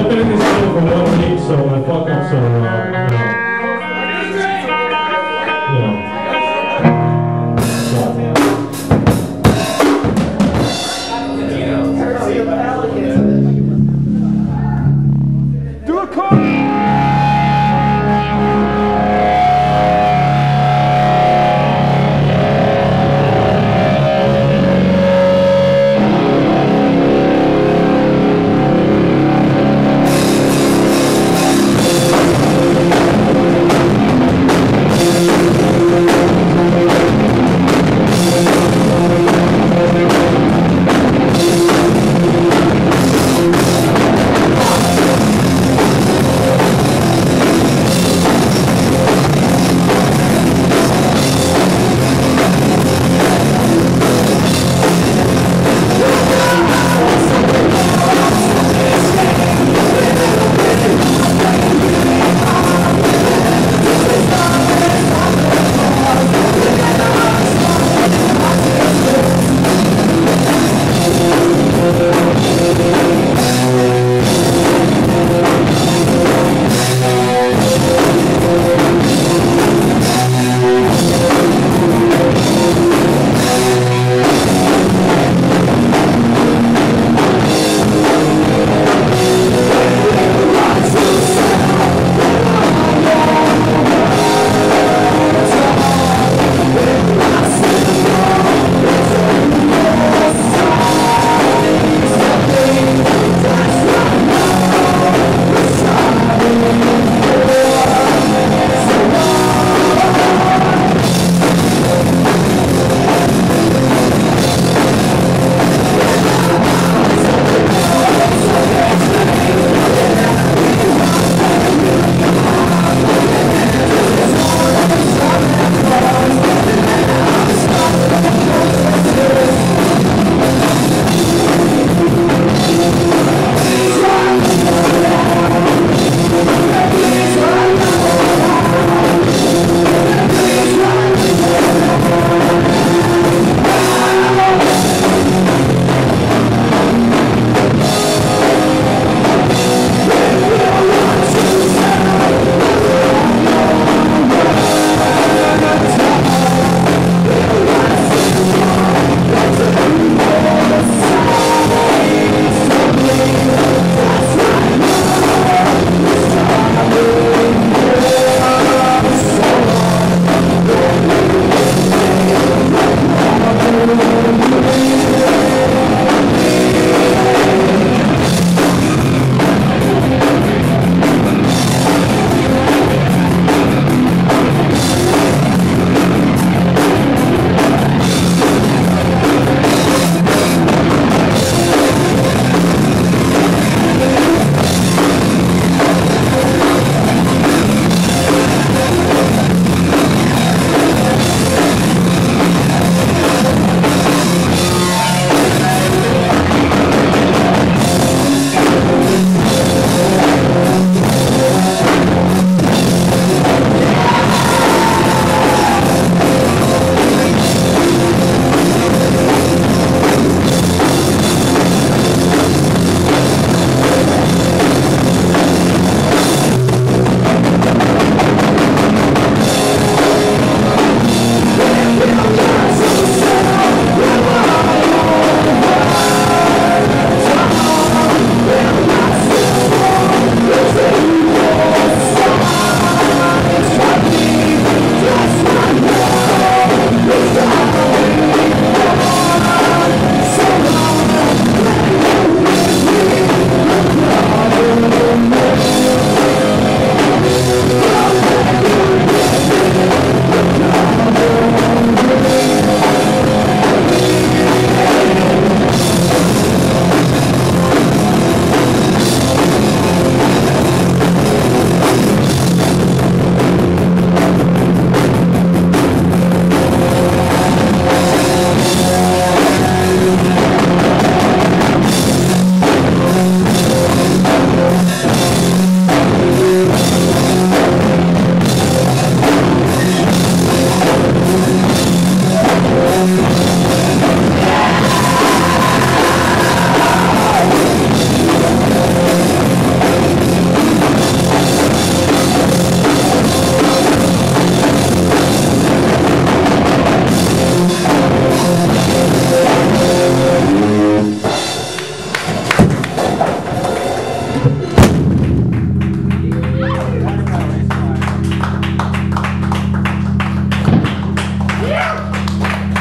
I've been in this show for 1 week, so I fuck up, so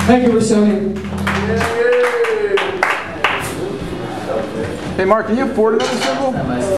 Thank you, Rossoni. Hey, Mark, can you afford another symbol?